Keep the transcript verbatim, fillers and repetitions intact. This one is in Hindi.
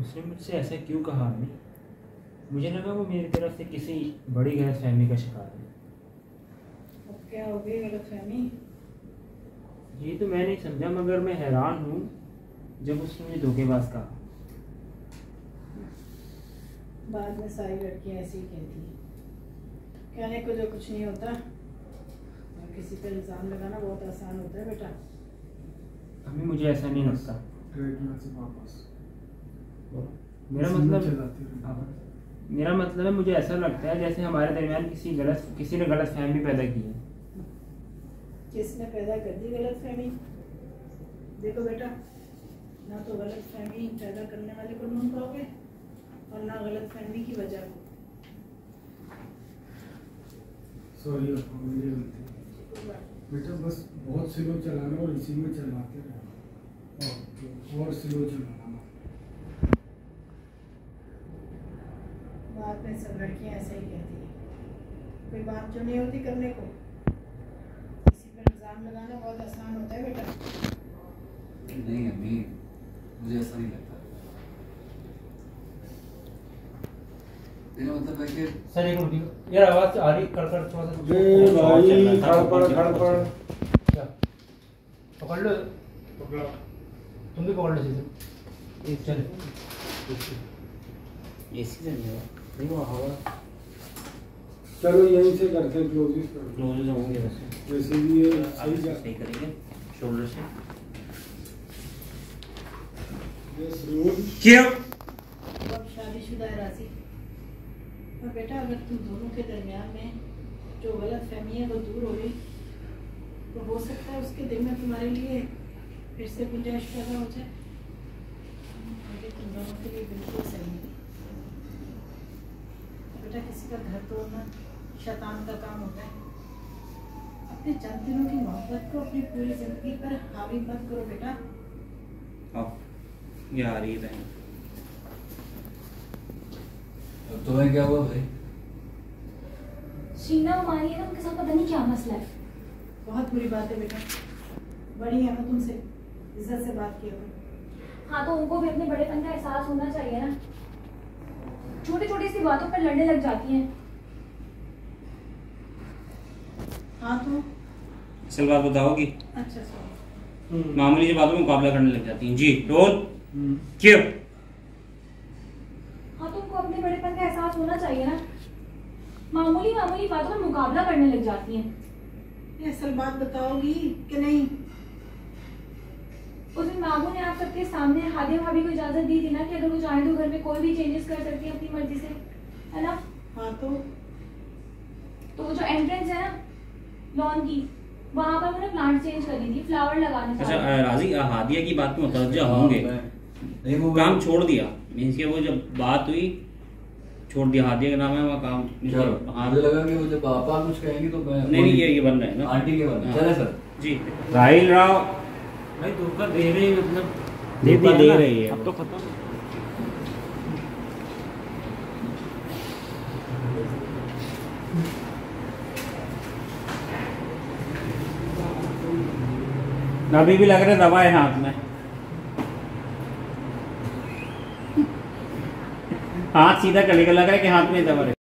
उसने मुझसे ऐसा क्यों कहा आदमी, मुझे लगा वो मेरी तरफ से किसी बड़ी गलतफहमी का शिकार है। अब क्या हो गई गलतफहमी? ये तो मैं नहीं समझा, मगर मैं हैरान हूँ जब उसने मुझे धोखेबाज कहा। बाद में सारी लड़कियाँ ऐसी ही कहती हैं, कहने को जो कुछ नहीं होता और किसी पर इल्ज़ाम लगाना बहुत आसान होता है बेटा। अभी मुझे ऐसा नहीं लगता। मेरा मतलब मेरा मतलब है मुझे ऐसा लगता है जैसे हमारे दरमियान किसी गलत किसी ने गलत फहमी पैदा की है। किसने पैदा कर दी गलत फहमी? देखो बेटा, ना तो गलत फहमी पैदा करने वाले को ढूंढ पाओगे और ना गलत फहमी की वजह को। सॉरी बेटा, बस बहुत स्लो चलाना और इसी में चलाते रहना और स्लो चलाना। बात में सब लड़कियाँ ऐसा ही कहती हैं, कोई बात जो नहीं होती करने को, किसी पर इल्ज़ाम लगाना बहुत आसान होता है बेटा। नहीं अम्मी, मुझे ऐसा नहीं लगता। मतलब है कि सर एक मिनट, यार आवाज आ रही कड़ कड़ थोड़ा सा। ये भाई खड़पड़ खड़पड़ क्या पकड़ लो, पकड़ो तुम भी, पकड़ लो सीधे। एक चल एसी से नहीं हुआ, नहीं हुआ हवा। चलो यहीं से करते हैं क्लोजिंग, क्लोजिंग होंगे वैसे जैसे भी ये सही जा सही करेंगे शोल्डर से। यस रूल क्यों अब शादीशुदा राशि पर बेटा, अगर तुम दोनों के दरमियान में जो गलत फहमी है वो दूर हो गई तो हो सकता है उसके दिल में तुम्हारे लिए फिर से गुंजाइश पैदा हो जाए। तुम दोनों के लिए बिल्कुल सही है बेटा, किसी का घर तोड़ना शैतान का काम होता है। अपने चंद दिनों की मोहब्बत को अपनी पूरी जिंदगी पर हावी मत करो बेटा। अब ये आ रही है, अब तुम्हें क्या हुआ भाई? शीना हमारी है ना, उनके साथ पता नहीं क्या मसला है। बहुत बुरी बात है बेटा, बड़ी है ना तुमसे, इज्जत से बात किया करो। हाँ तो उनको भी अपने बड़ेपन का एहसास होना चाहिए ना, छोटी छोटी सी बातों पर लड़ने लग जाती हैं। हाँ तो असल बात बताओगी? अच्छा सर, मामूली सी बातों में मुकाबला करने लग जाती है। जी डोल क्यों? अपने बड़ेपन का एहसास होना चाहिए ना, मामूली मामूली बातों में मुकाबला करने लग जाती हैं। असल बात बताओगी कि नहीं? उस दिन मामू ने आप सबके सामने हादिया भाभी को इजाजत दी थी ना कि अगर वो चाहे तो घर में कोई भी चेंजेस कर सकती है अपनी मर्जी से, है ना? हाँ तो तो जो एंट्रेंस है ना लॉन की, वहाँ पर उन्होंने प्लांट चेंज कर दी थी, फ्लावर लगाने। अच्छा राजी, हादिया की बात में मुतवज्जा होंगे, काम छोड़ दिया मींस के वो जब बात हुई छोड़ दिया। हादिया का नाम है वहाँ काम। हाँ लगा कि वो जब पापा कुछ कहेंगे तो मैं नहीं, ये ये बन रहा है ना आंटी के बन। चले सर जी राहिल राव भाई, धोखा दे रही है, मतलब दे दे रही है, अब तो खत्म। अभी भी लग रहा है दवा है हाथ में, हाथ सीधा करने का लग रहा है कि हाथ में दवा है।